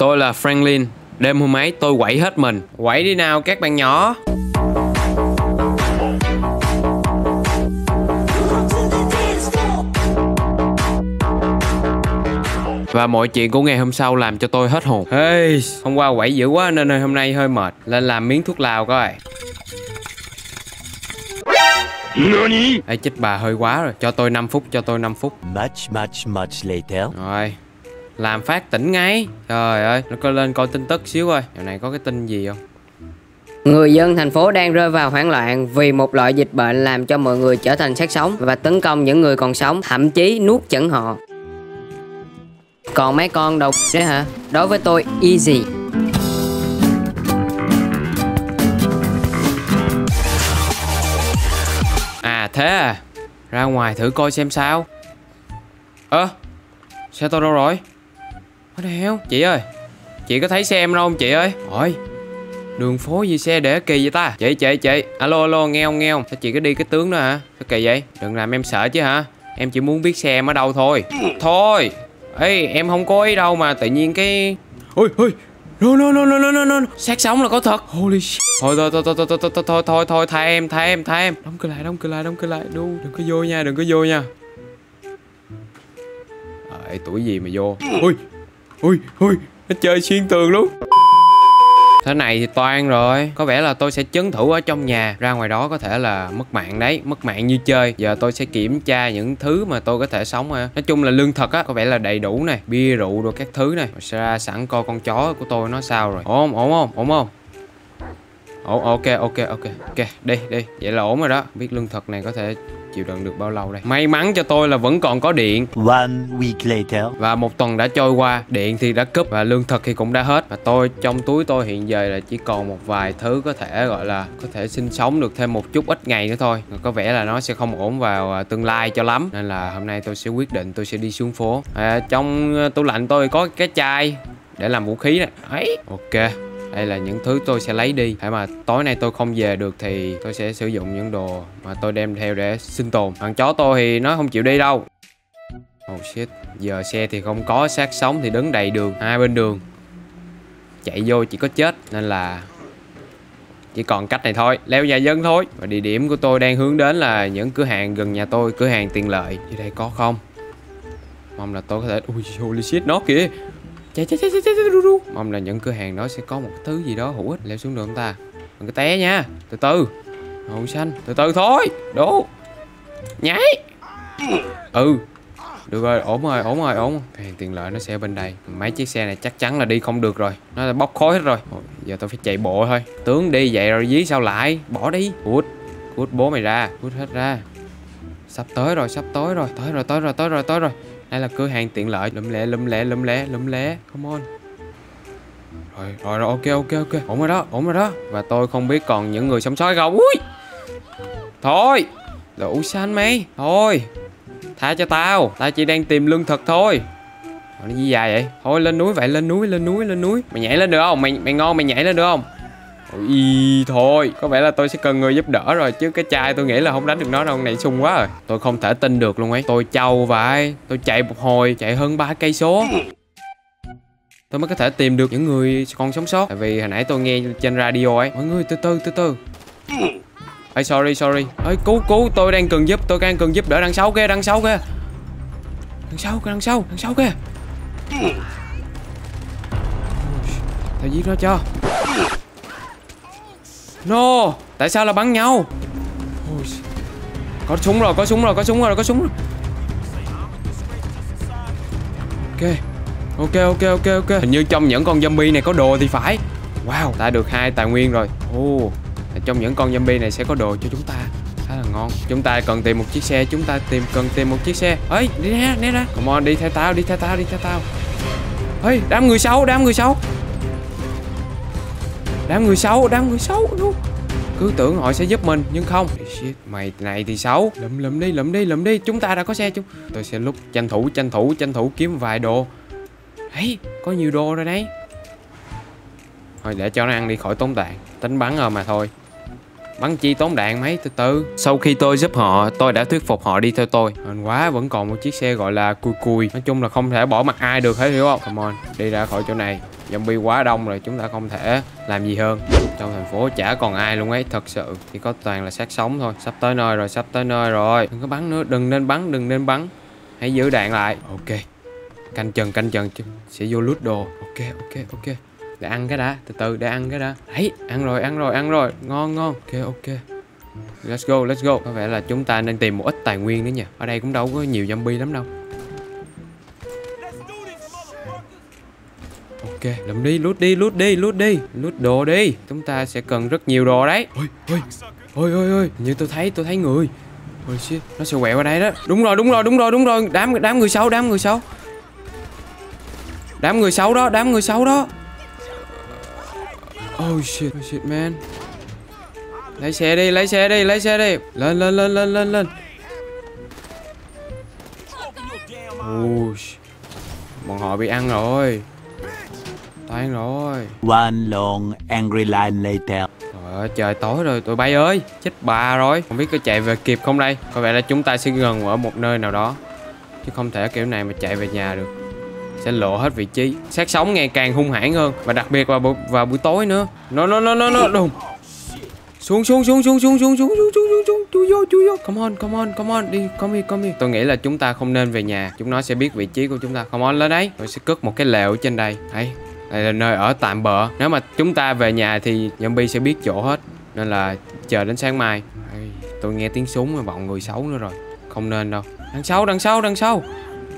Tôi là Franklin. Đêm hôm ấy tôi quẩy hết mình. Quẩy đi nào các bạn nhỏ. Và mọi chuyện của ngày hôm sau làm cho tôi hết hồn. Hey, hôm qua quẩy dữ quá nên hôm nay hơi mệt. Lên làm miếng thuốc lào coi. Ê, chết bà hơi quá rồi. Cho tôi 5 phút, cho tôi 5 phút. Much later. Rồi. Làm phát tỉnh ngay. Trời ơi, nó coi lên coi tin tức xíu coi. Dạo này có cái tin gì không? Người dân thành phố đang rơi vào hoảng loạn vì một loại dịch bệnh làm cho mọi người trở thành xác sống và tấn công những người còn sống, thậm chí nuốt chửng họ. Còn mấy con độc đấy hả? Đối với tôi easy. À thế à? Ra ngoài thử coi xem sao. Ơ, xe tôi đâu rồi? Ở đây không? Chị ơi, chị có thấy xe em đâu không chị ơi? Ôi, đường phố gì xe để kỳ vậy ta? Chị, alo, nghe không? Sao chị cứ đi cái tướng đó hả? Sao kỳ vậy? Đừng làm em sợ chứ hả? Em chỉ muốn biết xe em ở đâu thôi. Thôi. Ê, em không có ý đâu mà tự nhiên cái... Ôi, no. Xác sống là có thật. Holy shit. Thôi, tha em. Đóng cửa lại, đừng có vô nha, Ê, tuổi gì mà vô. Ôi, nó chơi xuyên tường luôn. Thế này thì toan rồi. Có vẻ là tôi sẽ trấn thủ ở trong nhà. Ra ngoài đó có thể là mất mạng đấy. Mất mạng như chơi. Giờ tôi sẽ kiểm tra những thứ mà tôi có thể sống. Nói chung là lương thực á, có vẻ là đầy đủ này. Bia rượu rồi các thứ này. Mình sẽ ra sẵn coi con chó của tôi nó sao rồi. Ổn không? Ok, đi. Vậy là ổn rồi đó. Biết lương thực này có thể chịu đựng được bao lâu đây. May mắn cho tôi là vẫn còn có điện. One week later. Và một tuần đã trôi qua. Điện thì đã cúp và lương thực thì cũng đã hết. Và tôi, trong túi tôi hiện giờ là chỉ còn một vài thứ có thể gọi là có thể sinh sống được thêm một chút ít ngày nữa thôi. Có vẻ là nó sẽ không ổn vào tương lai cho lắm. Nên là hôm nay tôi sẽ quyết định tôi sẽ đi xuống phố. Trong tủ lạnh tôi có cái chai để làm vũ khí nè. Ấy. Ok. Đây là những thứ tôi sẽ lấy đi. Phải mà tối nay tôi không về được thì tôi sẽ sử dụng những đồ mà tôi đem theo để sinh tồn. Thằng chó tôi thì nó không chịu đi đâu. Oh shit. Giờ xe thì không có, xác sống thì đứng đầy đường, hai bên đường. Chạy vô chỉ có chết. Nên là chỉ còn cách này thôi, leo nhà dân thôi. Và địa điểm của tôi đang hướng đến là những cửa hàng gần nhà tôi, cửa hàng tiện lợi. Dưới đây có không? Mong là tôi có thể... Ui, holy shit, nó kìa. Chạy. Mong là những cửa hàng đó sẽ có một thứ gì đó hữu ích. Leo xuống được không ta? Đừng có té nha. Từ từ. Màu xanh. Từ từ thôi. Đố. Nhảy. Ừ. Được rồi. Ổn rồi. Hàng tiện lợi nó sẽ bên đây. Mấy chiếc xe này chắc chắn là đi không được rồi. Nó là bốc khói hết rồi. Giờ tôi phải chạy bộ thôi. Tướng đi vậy rồi dí sao lại. Bỏ đi. Cút bố mày ra. Cút hết ra. Sắp tới rồi. Tới rồi. Đây là cửa hàng tiện lợi. Lụm lẹ. Come on. Rồi, ok. Ổn rồi đó. Và tôi không biết còn những người sống sót không. Ui. Thôi. Đủ xanh mấy. Thôi. Tha cho tao. Tao chỉ đang tìm lương thực thôi. Nó gì dài vậy? Thôi lên núi vậy. Lên núi. Mày nhảy lên được không? Mày ngon mày nhảy lên được không? Ôi, thôi. Có vẻ là tôi sẽ cần người giúp đỡ rồi. Chứ cái chai tôi nghĩ là không đánh được nó đâu. Này sung quá rồi. Tôi không thể tin được luôn ấy. Tôi trâu vậy. Tôi chạy một hồi. Chạy hơn 3 cây số. Tôi mới có thể tìm được những người còn sống sót. Tại vì hồi nãy tôi nghe trên radio ấy. Mọi người từ từ. Ê, sorry. Ê, cứu. Tôi đang cần giúp. Đỡ đằng sau kia. Tao giết nó cho. No, tại sao là bắn nhau? Có súng rồi. Ok. Hình như trong những con zombie này có đồ thì phải. Wow, ta được 2 tài nguyên rồi. Trong những con zombie này sẽ có đồ cho chúng ta. Khá là ngon. Chúng ta cần tìm một chiếc xe. Ấy, né ra. Come on, đi theo tao. Ê, đám người xấu. Đám người xấu luôn. Cứ tưởng họ sẽ giúp mình nhưng không. Shit, mày này thì xấu. Lụm đi. Chúng ta đã có xe chung. Tôi sẽ lúc tranh thủ kiếm vài đồ. Ấy, có nhiều đồ rồi đấy. Thôi để cho nó ăn đi khỏi tốn đạn. Tính bắn rồi mà thôi. Bắn chi tốn đạn mấy, từ từ. Sau khi tôi giúp họ, tôi đã thuyết phục họ đi theo tôi. Hên quá, vẫn còn một chiếc xe gọi là cùi. Nói chung là không thể bỏ mặc ai được hết, hiểu không? Come on, đi ra khỏi chỗ này. Zombie quá đông rồi, chúng ta không thể làm gì hơn. Trong thành phố chả còn ai luôn ấy, thật sự thì có toàn là xác sống thôi. Sắp tới nơi rồi, sắp tới nơi rồi. Đừng có bắn nữa, đừng nên bắn, đừng nên bắn. Hãy giữ đạn lại. Ok. Canh chừng sẽ vô loot đồ. Ok, ok, ok. Để ăn cái đã, từ từ để ăn cái đã. Đấy, ăn rồi, ăn rồi, ăn rồi. Ngon, ngon. Ok, ok. Let's go, let's go. Có vẻ là chúng ta nên tìm một ít tài nguyên nữa nha. Ở đây cũng đâu có nhiều zombie lắm đâu. Ok, làm đi, loot đi, loot đi, loot đi. Loot đồ đi. Chúng ta sẽ cần rất nhiều đồ đấy. Ôi, ôi, ôi, ôi, ôi. Như tôi thấy người. Ôi shit, nó sẽ quẹo ở đây đó. Đúng rồi, đúng rồi, đúng rồi, đúng rồi. Đám người xấu, đám người xấu. Đám người xấu đó, đám người xấu đó. Oh shit man. Lấy xe đi, lấy xe đi, lấy xe đi. Lên, lên, lên, lên, lên, lên. Oh shit. Bọn họ bị ăn rồi. Toàn rồi. One long angry line later. Trời ơi, trời tối rồi tụi bay ơi. Chết bà rồi. Không biết có chạy về kịp không đây. Có vẻ là chúng ta sẽ gần ở một nơi nào đó, chứ không thể kiểu này mà chạy về nhà được. Sẽ lộ hết vị trí. Xác sống ngày càng hung hãn hơn, và đặc biệt là vào buổi tối nữa. No. Đùng. Xuống chui vô. Come on, đi, come here. Tôi nghĩ là chúng ta không nên về nhà, chúng nó sẽ biết vị trí của chúng ta. Come on, lên đấy. Tôi sẽ cất một cái lều ở trên đây. Đấy, đây là nơi ở tạm bợ. Nếu mà chúng ta về nhà thì zombie sẽ biết chỗ hết, nên là chờ đến sáng mai. Tôi nghe tiếng súng mà bọn người xấu nữa rồi, không nên đâu.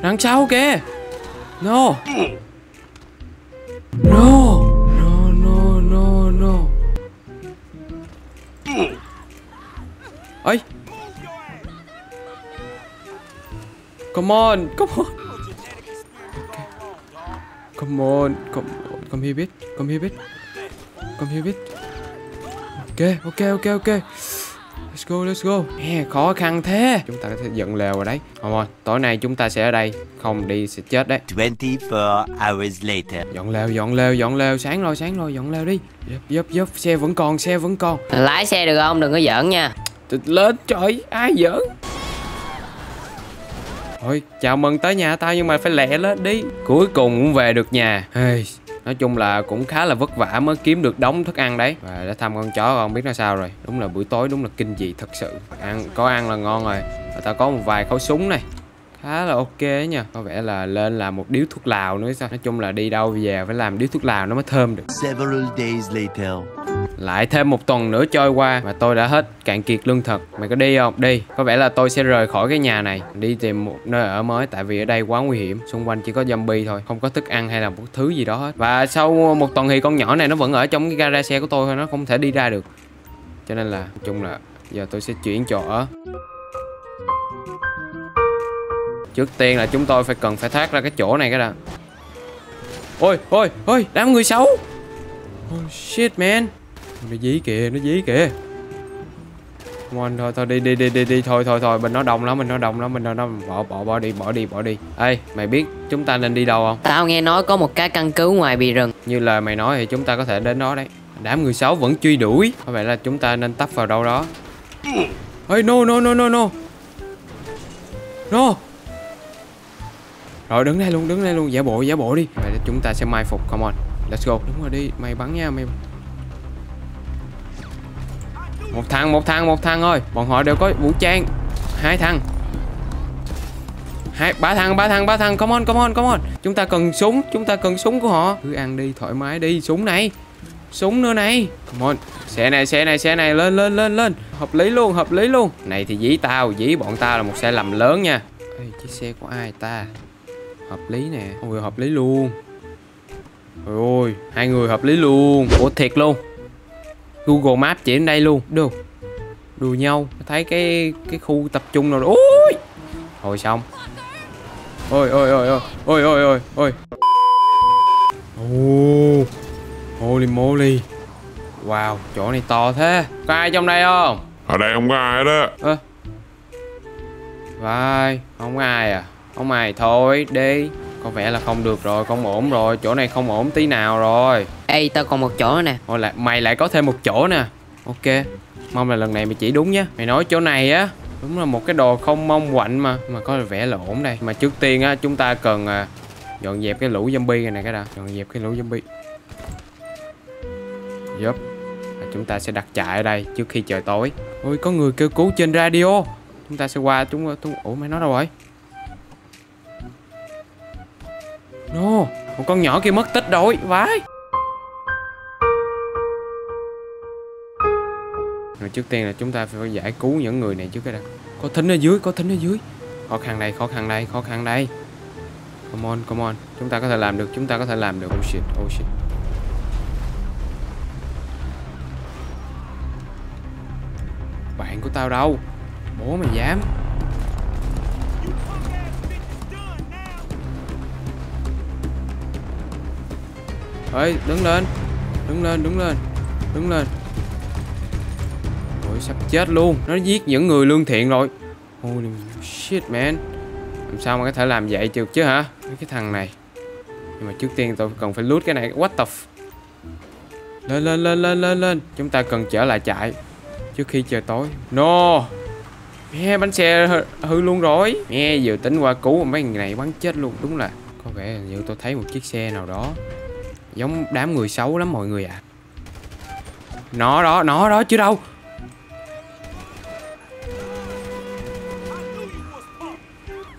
Đằng sau kìa. No. Ấy. Come on. Okay. Come here, bitch. Ok. Let's go. Yeah, khó khăn thế. Chúng ta có thể dựng lều rồi đấy. Come on, tối nay chúng ta sẽ ở đây. Không đi sẽ chết đấy. 24 hours later. Dọn lều. Sáng rồi, dọn lều đi. Dấp. Xe vẫn còn. Lái xe được không? Đừng có giỡn nha. Lên trời, ai giỡn. Thôi, chào mừng tới nhà tao, nhưng mà phải lẹ lên đi. Cuối cùng cũng về được nhà. Hey. Nói chung là cũng khá là vất vả mới kiếm được đống thức ăn đấy. Và đã thăm con chó không biết nó sao rồi. Đúng là buổi tối đúng là kinh dị thật sự. Có ăn là ngon rồi. Và ta có một vài khẩu súng này, khá là ok nha. Có vẻ là lên làm một điếu thuốc lào nữa sao. Nói chung là đi đâu về phải làm điếu thuốc lào nó mới thơm được. Several days later. Lại thêm một tuần nữa trôi qua và tôi đã hết cạn kiệt lương thực. Mày có đi không? Đi. Có vẻ là tôi sẽ rời khỏi cái nhà này, đi tìm một nơi ở mới, tại vì ở đây quá nguy hiểm. Xung quanh chỉ có zombie thôi, không có thức ăn hay là một thứ gì đó hết. Và sau một tuần thì con nhỏ này nó vẫn ở trong cái gara xe của tôi thôi, nó không thể đi ra được. Cho nên là nói chung là giờ tôi sẽ chuyển chỗ ở. Trước tiên là chúng tôi cần phải thoát ra cái chỗ này cái đã. Ôi, đám người xấu. Oh shit man. Nó dí kìa. Come on, thôi đi. Thôi. Mình nó đông lắm. Bỏ đi. Ê, mày biết chúng ta nên đi đâu không? Tao nghe nói có một cái căn cứ ngoài bìa rừng. Như lời mày nói thì chúng ta có thể đến đó đấy. Đám người xấu vẫn truy đuổi. Có vẻ là chúng ta nên tấp vào đâu đó. Ê, no. Rồi đứng đây luôn. Giả bộ đi. Vậy là chúng ta sẽ mai phục. Come on, let's go. Đúng rồi đi. Mày bắn nha mày. Một thằng thôi. Bọn họ đều có vũ trang. Ba thằng. Come on. Chúng ta cần súng của họ. Cứ ăn đi, thoải mái đi. Súng nữa này. Come on. Xe này. Lên. Hợp lý luôn. Này thì dí bọn ta là một sai lầm lớn nha. Ê, chiếc xe của ai ta? Hợp lý nè. Ôi, hợp lý luôn. Ôi, hai người hợp lý luôn. Ủa thiệt luôn. Google Maps chỉ đến đây luôn. Đùa nhau. Thấy cái khu tập trung nào đó. Ôi. Thôi xong. Ôi. Ô. Holy moly. Wow, chỗ này to thế. Có ai trong đây không? Ở đây không có ai đó. À. Vai, không có ai à? Không ai, thôi đi. Có vẻ là không được rồi, không ổn rồi. Chỗ này không ổn tí nào rồi. Ê, tao còn một chỗ nè. Ôi, mày lại có thêm một chỗ nè. Ok, mong là lần này mày chỉ đúng nhé. Mày nói chỗ này á, đúng là một cái đồ không mong quạnh mà có vẻ là ổn đây. Mà trước tiên á, chúng ta cần dọn dẹp cái lũ zombie này cái đã. Dọn dẹp cái lũ zombie. Yep. Chúng ta sẽ đặt trại ở đây trước khi trời tối. Ôi, có người kêu cứu trên radio. Chúng ta sẽ qua chúng... Ủa, mày nói đâu rồi? No, một con nhỏ kia mất tích rồi. Vãi. Rồi trước tiên là chúng ta phải giải cứu những người này trước cái đã. Có thính ở dưới, có thính ở dưới. Khó khăn đây, khó khăn đây, khó khăn đây. Come on, come on. Chúng ta có thể làm được, chúng ta có thể làm được. Oh shit, oh shit. Bạn của tao đâu? Bố mày dám. Ê, đứng lên. Đứng lên, đứng lên. Đứng lên. Ôi, sắp chết luôn. Nó giết những người lương thiện rồi. Holy shit man. Làm sao mà có thể làm vậy được chứ hả? Cái thằng này. Nhưng mà trước tiên tôi cần phải loot cái này. What the f... Lên, lên, lên, lên, lên, lên. Chúng ta cần trở lại trại trước khi trời tối. No. Mẹ, bánh xe hư luôn rồi. Mẹ, vừa tính qua cứu mấy người này bắn chết luôn. Đúng là có vẻ như tôi thấy một chiếc xe nào đó giống đám người xấu lắm mọi người ạ. Nó đó chứ đâu.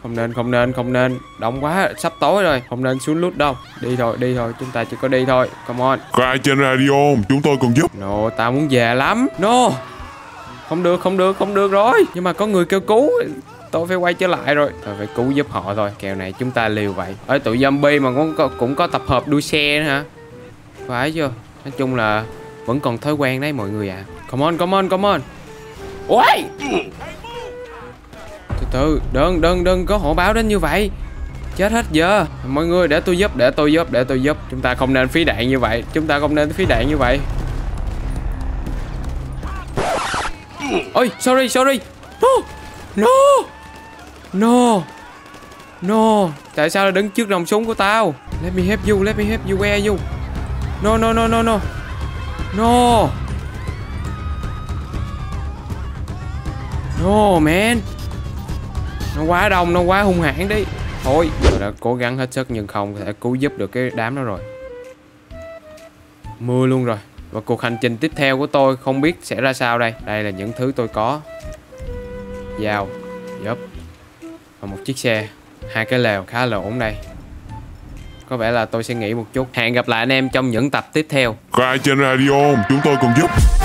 Không nên, không nên, không nên. Đông quá, sắp tối rồi. Không nên xuống lút đâu. Đi thôi, đi thôi. Chúng ta chỉ có đi thôi. Come on. Cry trên radio, chúng tôi cần giúp. No, tao muốn về lắm. No. Không được, không được, không được rồi. Nhưng mà có người kêu cứu. Tôi phải quay trở lại rồi. Tôi phải cứu giúp họ thôi. Kèo này chúng ta liều vậy. Ở tụi zombie mà cũng có tập hợp đua xe nữa hả? Phải chưa? Nói chung là vẫn còn thói quen đấy mọi người ạ. Come on, come on, come on. Ôi. Từ đừng, đừng, đừng có hổ báo đến như vậy. Chết hết giờ. Mọi người để tôi giúp, để tôi giúp, để tôi giúp. Chúng ta không nên phí đạn như vậy. Chúng ta không nên phí đạn như vậy. Ôi, sorry, sorry. No. No. No. No. Tại sao lại đứng trước nòng súng của tao? Let me help you, let me help you, where are you? No, no, no, no, no. No. No, man. Nó quá đông, nó quá hung hãn đi. Thôi, tôi đã cố gắng hết sức nhưng không thể cứu giúp được cái đám đó rồi. Mưa luôn rồi. Và cuộc hành trình tiếp theo của tôi không biết sẽ ra sao đây. Đây là những thứ tôi có. Dao, dớp, và một chiếc xe. Hai cái lều khá là ổn đây. Có vẻ là tôi sẽ nghỉ một chút. Hẹn gặp lại anh em trong những tập tiếp theo. Cry trên radio, chúng tôi còn giúp.